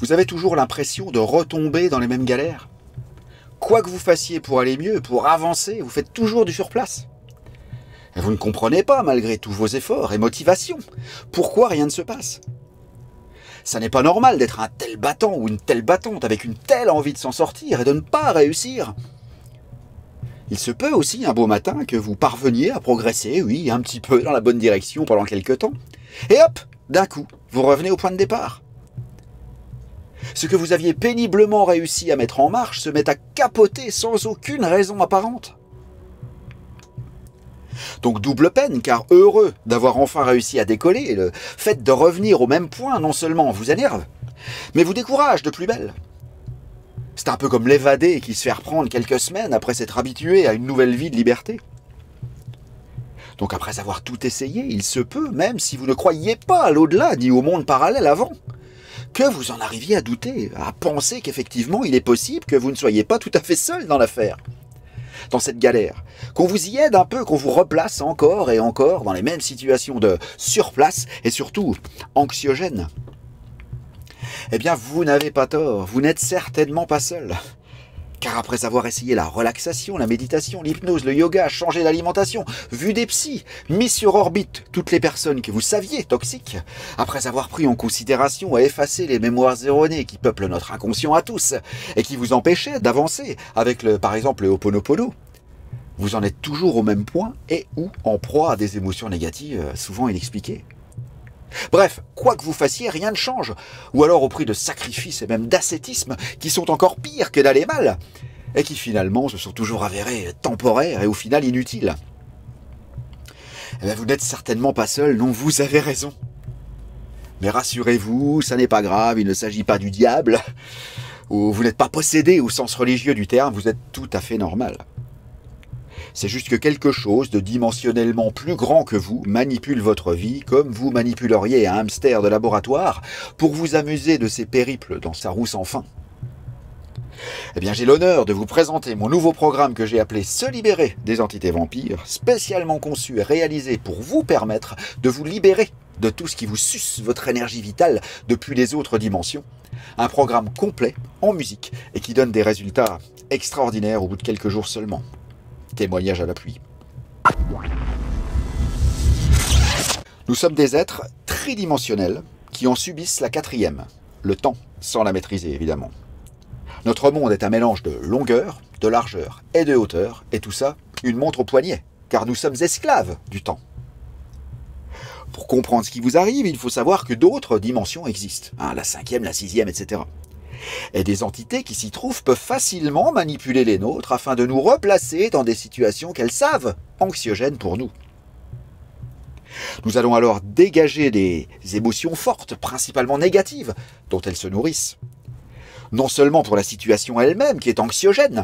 Vous avez toujours l'impression de retomber dans les mêmes galères. Quoi que vous fassiez pour aller mieux, pour avancer, vous faites toujours du surplace. Et vous ne comprenez pas, malgré tous vos efforts et motivations, pourquoi rien ne se passe. Ça n'est pas normal d'être un tel battant ou une telle battante avec une telle envie de s'en sortir et de ne pas réussir. Il se peut aussi un beau matin que vous parveniez à progresser, oui, un petit peu dans la bonne direction pendant quelques temps, et hop, d'un coup, vous revenez au point de départ. Ce que vous aviez péniblement réussi à mettre en marche se met à capoter sans aucune raison apparente. Donc double peine, car heureux d'avoir enfin réussi à décoller, et le fait de revenir au même point non seulement vous énerve, mais vous décourage de plus belle. C'est un peu comme l'évadé qui se fait reprendre quelques semaines après s'être habitué à une nouvelle vie de liberté. Donc après avoir tout essayé, il se peut, même si vous ne croyiez pas à l'au-delà ni au monde parallèle avant, que vous en arriviez à douter, à penser qu'effectivement il est possible que vous ne soyez pas tout à fait seul dans l'affaire, dans cette galère, qu'on vous y aide un peu, qu'on vous replace encore et encore dans les mêmes situations de surplace et surtout anxiogène. Eh bien, vous n'avez pas tort, vous n'êtes certainement pas seul. Car après avoir essayé la relaxation, la méditation, l'hypnose, le yoga, changé d'alimentation, vu des psys, mis sur orbite toutes les personnes que vous saviez toxiques, après avoir pris en considération et effacé les mémoires erronées qui peuplent notre inconscient à tous et qui vous empêchaient d'avancer avec, par exemple, le Ho'oponopono, vous en êtes toujours au même point et ou en proie à des émotions négatives souvent inexpliquées. Bref, quoi que vous fassiez, rien ne change, ou alors au prix de sacrifices et même d'ascétisme qui sont encore pires que d'aller mal, et qui finalement se sont toujours avérés temporaires et au final inutiles. Eh bien, vous n'êtes certainement pas seul, non, vous avez raison. Mais rassurez-vous, ça n'est pas grave, il ne s'agit pas du diable, ou vous n'êtes pas possédé au sens religieux du terme, vous êtes tout à fait normal. C'est juste que quelque chose de dimensionnellement plus grand que vous manipule votre vie comme vous manipuleriez un hamster de laboratoire pour vous amuser de ses périples dans sa roue sans fin. Eh bien, j'ai l'honneur de vous présenter mon nouveau programme que j'ai appelé « Se libérer des entités vampires », spécialement conçu et réalisé pour vous permettre de vous libérer de tout ce qui vous suce votre énergie vitale depuis les autres dimensions. Un programme complet, en musique, et qui donne des résultats extraordinaires au bout de quelques jours seulement. Témoignage à l'appui. Nous sommes des êtres tridimensionnels qui en subissent la quatrième, le temps, sans la maîtriser évidemment. Notre monde est un mélange de longueur, de largeur et de hauteur, et tout ça, une montre au poignet, car nous sommes esclaves du temps. Pour comprendre ce qui vous arrive, il faut savoir que d'autres dimensions existent, hein, la cinquième, la sixième, etc. Et des entités qui s'y trouvent peuvent facilement manipuler les nôtres afin de nous replacer dans des situations qu'elles savent anxiogènes pour nous. Nous allons alors dégager des émotions fortes, principalement négatives, dont elles se nourrissent. Non seulement pour la situation elle-même qui est anxiogène,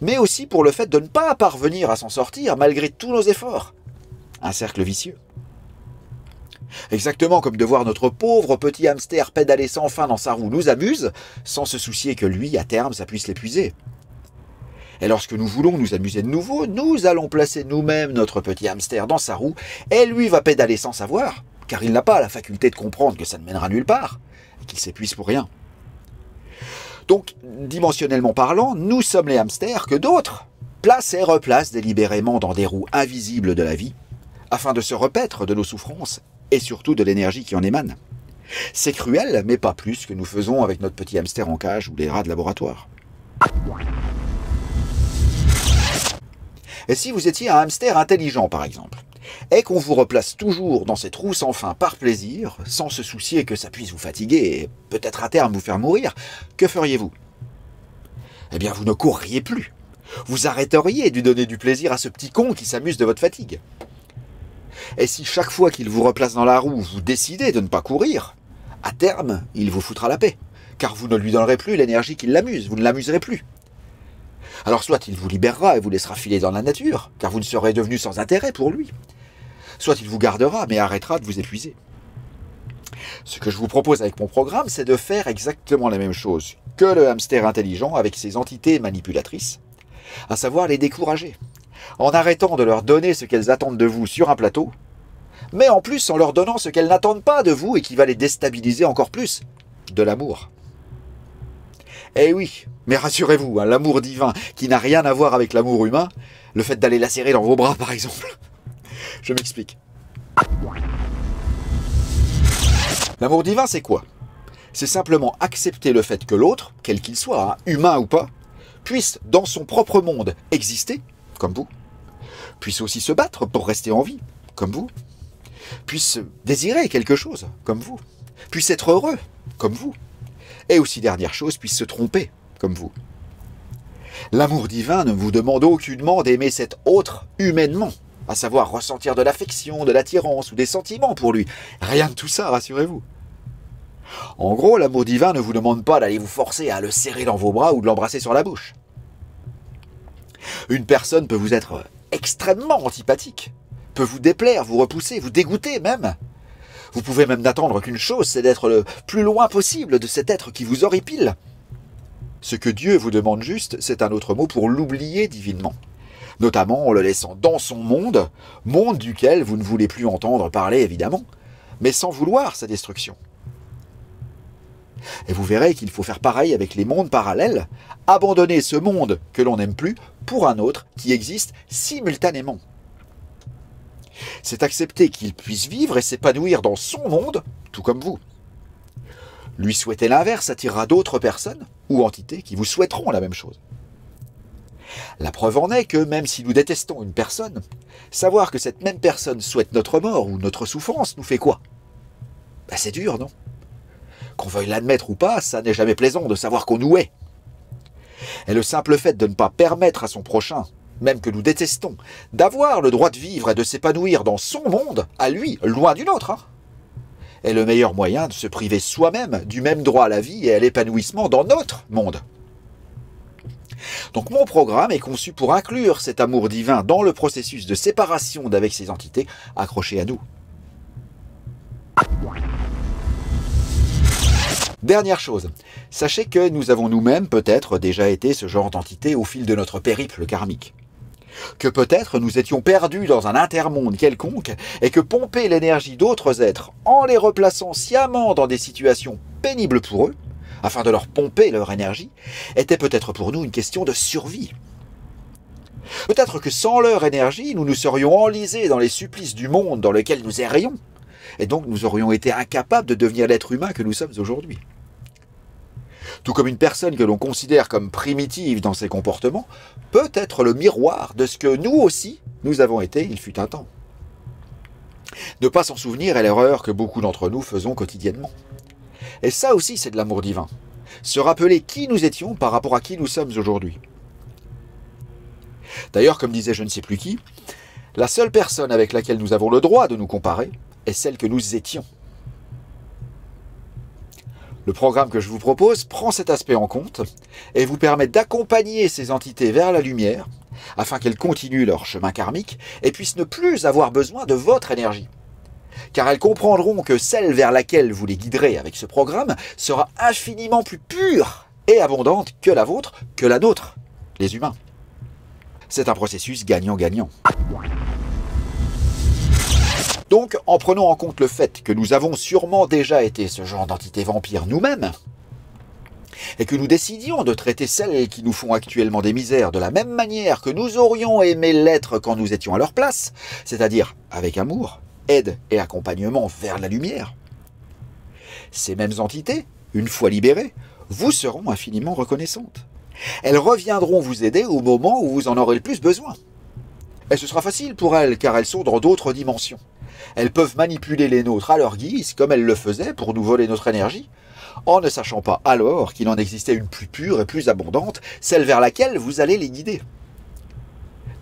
mais aussi pour le fait de ne pas parvenir à s'en sortir malgré tous nos efforts. Un cercle vicieux. Exactement comme de voir notre pauvre petit hamster pédaler sans fin dans sa roue nous amuse, sans se soucier que lui, à terme, ça puisse l'épuiser. Et lorsque nous voulons nous amuser de nouveau, nous allons placer nous-mêmes notre petit hamster dans sa roue, et lui va pédaler sans savoir, car il n'a pas la faculté de comprendre que ça ne mènera nulle part, et qu'il s'épuise pour rien. Donc, dimensionnellement parlant, nous sommes les hamsters que d'autres placent et replacent délibérément dans des roues invisibles de la vie, afin de se repaître de nos souffrances, et surtout de l'énergie qui en émane. C'est cruel, mais pas plus que nous faisons avec notre petit hamster en cage ou les rats de laboratoire. Et si vous étiez un hamster intelligent, par exemple, et qu'on vous replace toujours dans cette roue sans fin par plaisir, sans se soucier que ça puisse vous fatiguer et peut-être à terme vous faire mourir, que feriez-vous? Eh bien, vous ne courriez plus. Vous arrêteriez de donner du plaisir à ce petit con qui s'amuse de votre fatigue. Et si chaque fois qu'il vous replace dans la roue, vous décidez de ne pas courir, à terme, il vous foutra la paix, car vous ne lui donnerez plus l'énergie qui l'amuse, vous ne l'amuserez plus. Alors soit il vous libérera et vous laissera filer dans la nature, car vous ne serez devenu sans intérêt pour lui, soit il vous gardera mais arrêtera de vous épuiser. Ce que je vous propose avec mon programme, c'est de faire exactement la même chose que le hamster intelligent avec ses entités manipulatrices, à savoir les décourager, en arrêtant de leur donner ce qu'elles attendent de vous sur un plateau, mais en plus en leur donnant ce qu'elles n'attendent pas de vous et qui va les déstabiliser encore plus, de l'amour. Eh oui, mais rassurez-vous, hein, l'amour divin qui n'a rien à voir avec l'amour humain, le fait d'aller la serrer dans vos bras par exemple. Je m'explique. L'amour divin, c'est quoi? C'est simplement accepter le fait que l'autre, quel qu'il soit, hein, humain ou pas, puisse dans son propre monde exister, comme vous, puisse aussi se battre pour rester en vie, comme vous, puisse désirer quelque chose, comme vous, puisse être heureux, comme vous, et aussi, dernière chose, puisse se tromper, comme vous. L'amour divin ne vous demande aucunement d'aimer cet autre humainement, à savoir ressentir de l'affection, de l'attirance ou des sentiments pour lui. Rien de tout ça, rassurez-vous. En gros, l'amour divin ne vous demande pas d'aller vous forcer à le serrer dans vos bras ou de l'embrasser sur la bouche. Une personne peut vous être extrêmement antipathique, peut vous déplaire, vous repousser, vous dégoûter même. Vous pouvez même n'attendre qu'une chose, c'est d'être le plus loin possible de cet être qui vous horripile. Ce que Dieu vous demande juste, c'est un autre mot pour l'oublier divinement, notamment en le laissant dans son monde, monde duquel vous ne voulez plus entendre parler évidemment, mais sans vouloir sa destruction. Et vous verrez qu'il faut faire pareil avec les mondes parallèles, abandonner ce monde que l'on n'aime plus pour un autre qui existe simultanément. C'est accepter qu'il puisse vivre et s'épanouir dans son monde, tout comme vous. Lui souhaiter l'inverse attirera d'autres personnes ou entités qui vous souhaiteront la même chose. La preuve en est que même si nous détestons une personne, savoir que cette même personne souhaite notre mort ou notre souffrance nous fait quoi? Ben c'est dur, non? Qu'on veuille l'admettre ou pas, ça n'est jamais plaisant de savoir qu'on nous hait. Et le simple fait de ne pas permettre à son prochain, même que nous détestons, d'avoir le droit de vivre et de s'épanouir dans son monde, à lui, loin du nôtre, hein, est le meilleur moyen de se priver soi-même du même droit à la vie et à l'épanouissement dans notre monde. Donc mon programme est conçu pour inclure cet amour divin dans le processus de séparation d'avec ces entités accrochées à nous. Dernière chose, sachez que nous avons nous-mêmes peut-être déjà été ce genre d'entité au fil de notre périple karmique. Que peut-être nous étions perdus dans un intermonde quelconque et que pomper l'énergie d'autres êtres en les replaçant sciemment dans des situations pénibles pour eux, afin de leur pomper leur énergie, était peut-être pour nous une question de survie. Peut-être que sans leur énergie, nous nous serions enlisés dans les supplices du monde dans lequel nous errions, et donc nous aurions été incapables de devenir l'être humain que nous sommes aujourd'hui. Tout comme une personne que l'on considère comme primitive dans ses comportements peut être le miroir de ce que nous aussi, nous avons été, il fut un temps. Ne pas s'en souvenir est l'erreur que beaucoup d'entre nous faisons quotidiennement. Et ça aussi, c'est de l'amour divin. Se rappeler qui nous étions par rapport à qui nous sommes aujourd'hui. D'ailleurs, comme disait je ne sais plus qui, la seule personne avec laquelle nous avons le droit de nous comparer est celle que nous étions. Le programme que je vous propose prend cet aspect en compte et vous permet d'accompagner ces entités vers la lumière afin qu'elles continuent leur chemin karmique et puissent ne plus avoir besoin de votre énergie. Car elles comprendront que celle vers laquelle vous les guiderez avec ce programme sera infiniment plus pure et abondante que la vôtre, que la nôtre, les humains. C'est un processus gagnant-gagnant. Donc, en prenant en compte le fait que nous avons sûrement déjà été ce genre d'entité vampire nous-mêmes, et que nous décidions de traiter celles qui nous font actuellement des misères de la même manière que nous aurions aimé l'être quand nous étions à leur place, c'est-à-dire avec amour, aide et accompagnement vers la lumière, ces mêmes entités, une fois libérées, vous seront infiniment reconnaissantes. Elles reviendront vous aider au moment où vous en aurez le plus besoin. Et ce sera facile pour elles, car elles sont dans d'autres dimensions. Elles peuvent manipuler les nôtres à leur guise, comme elles le faisaient pour nous voler notre énergie, en ne sachant pas alors qu'il en existait une plus pure et plus abondante, celle vers laquelle vous allez les guider.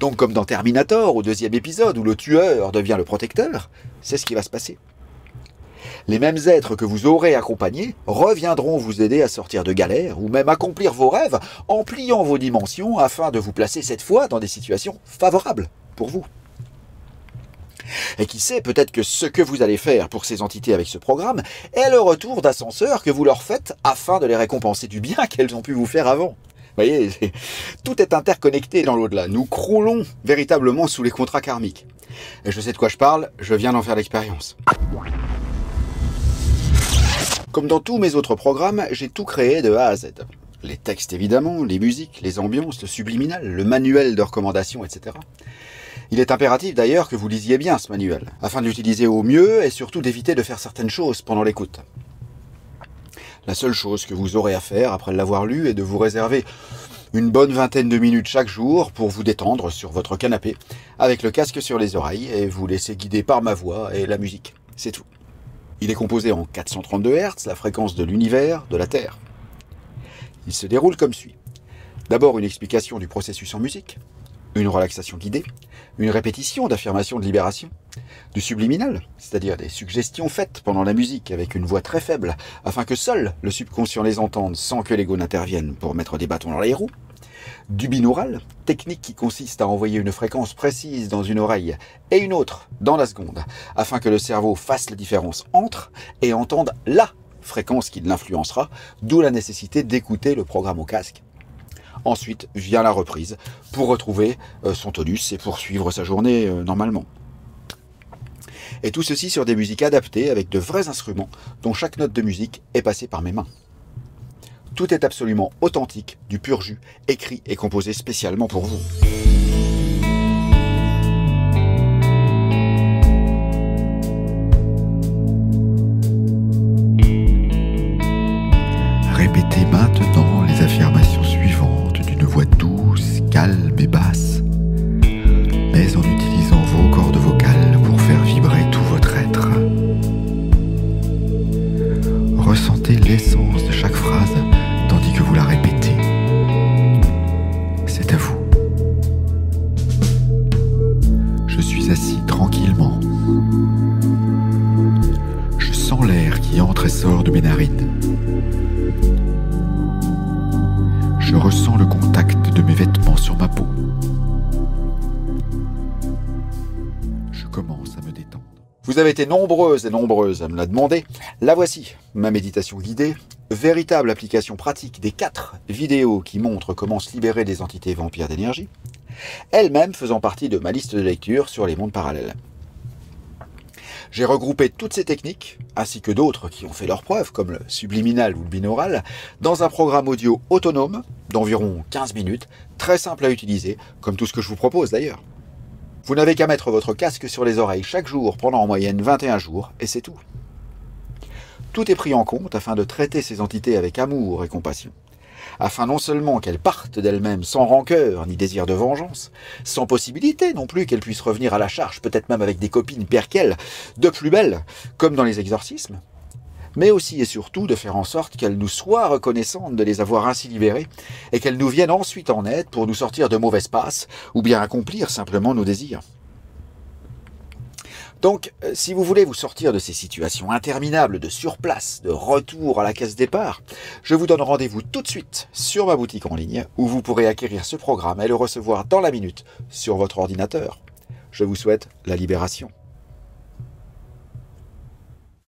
Donc comme dans Terminator, au 2e épisode, où le tueur devient le protecteur, c'est ce qui va se passer. Les mêmes êtres que vous aurez accompagnés reviendront vous aider à sortir de galères ou même accomplir vos rêves en pliant vos dimensions afin de vous placer cette fois dans des situations favorables pour vous. Et qui sait, peut-être que ce que vous allez faire pour ces entités avec ce programme est le retour d'ascenseur que vous leur faites afin de les récompenser du bien qu'elles ont pu vous faire avant. Vous voyez, tout est interconnecté dans l'au-delà. Nous croulons véritablement sous les contrats karmiques. Et je sais de quoi je parle, je viens d'en faire l'expérience. Comme dans tous mes autres programmes, j'ai tout créé de A à Z. les textes évidemment, les musiques, les ambiances, le subliminal, le manuel de recommandation, etc. Il est impératif d'ailleurs que vous lisiez bien ce manuel, afin de l'utiliser au mieux et surtout d'éviter de faire certaines choses pendant l'écoute. La seule chose que vous aurez à faire après l'avoir lu est de vous réserver une bonne vingtaine de minutes chaque jour pour vous détendre sur votre canapé, avec le casque sur les oreilles, et vous laisser guider par ma voix et la musique. C'est tout. Il est composé en 432 Hz, la fréquence de l'univers, de la Terre. Il se déroule comme suit. D'abord une explication du processus en musique, une relaxation guidée, une répétition d'affirmations de libération, du subliminal, c'est-à-dire des suggestions faites pendant la musique avec une voix très faible, afin que seul le subconscient les entende sans que l'ego n'intervienne pour mettre des bâtons dans les roues, du binaural, technique qui consiste à envoyer une fréquence précise dans une oreille et une autre dans la seconde, afin que le cerveau fasse la différence entre et entende la fréquence qui l'influencera, d'où la nécessité d'écouter le programme au casque. Ensuite vient la reprise pour retrouver son tonus et poursuivre sa journée normalement. Et tout ceci sur des musiques adaptées avec de vrais instruments dont chaque note de musique est passée par mes mains. Tout est absolument authentique, du pur jus, écrit et composé spécialement pour vous. Répétez maintenant les affirmations suivantes d'une voix douce, calme et basse, mais en utilisant vos cordes vocales pour faire vibrer tout votre être. Ressentez l'essence de chaque phrase tandis que vous la répétez. C'est à vous. Je suis assis tranquillement. Je sens l'air qui entre et sort de mes narines. Je ressens le contact de mes vêtements sur ma peau. Je commence à me détendre. Vous avez été nombreuses et nombreuses à me la demander. La voici, ma méditation guidée, véritable application pratique des 4 vidéos qui montrent comment se libérer des entités vampires d'énergie, elle-même faisant partie de ma liste de lecture sur les mondes parallèles. J'ai regroupé toutes ces techniques, ainsi que d'autres qui ont fait leurs preuves, comme le subliminal ou le binaural, dans un programme audio autonome d'environ 15 minutes, très simple à utiliser, comme tout ce que je vous propose d'ailleurs. Vous n'avez qu'à mettre votre casque sur les oreilles chaque jour pendant en moyenne 21 jours, et c'est tout. Tout est pris en compte afin de traiter ces entités avec amour et compassion, afin non seulement qu'elles partent d'elles-mêmes sans rancœur ni désir de vengeance, sans possibilité non plus qu'elles puissent revenir à la charge, peut-être même avec des copines pires qu'elles, de plus belles, comme dans les exorcismes, mais aussi et surtout de faire en sorte qu'elles nous soient reconnaissantes de les avoir ainsi libérées et qu'elles nous viennent ensuite en aide pour nous sortir de mauvaises passes ou bien accomplir simplement nos désirs. Donc, si vous voulez vous sortir de ces situations interminables de surplace, de retour à la case départ, je vous donne rendez-vous tout de suite sur ma boutique en ligne où vous pourrez acquérir ce programme et le recevoir dans la minute sur votre ordinateur. Je vous souhaite la libération.